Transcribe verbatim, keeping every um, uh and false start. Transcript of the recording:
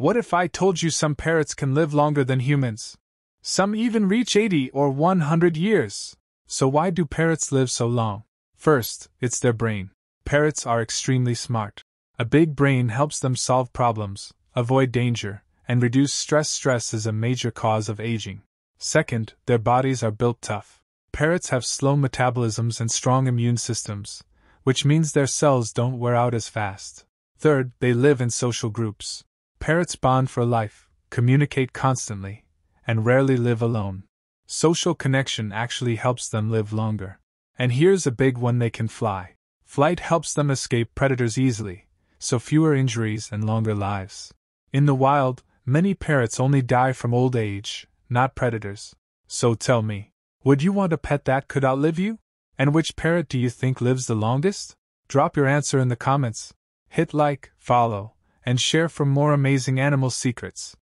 What if I told you some parrots can live longer than humans? Some even reach eighty or one hundred years. So why do parrots live so long? First, it's their brain. Parrots are extremely smart. A big brain helps them solve problems, avoid danger, and reduce stress. Stress is a major cause of aging. Second, their bodies are built tough. Parrots have slow metabolisms and strong immune systems, which means their cells don't wear out as fast. Third, they live in social groups. Parrots bond for life, communicate constantly, and rarely live alone. Social connection actually helps them live longer. And here's a big one: they can fly. Flight helps them escape predators easily, so fewer injuries and longer lives. In the wild, many parrots only die from old age, not predators. So tell me, would you want a pet that could outlive you? And which parrot do you think lives the longest? Drop your answer in the comments. Hit like, follow, and share for more amazing animal secrets.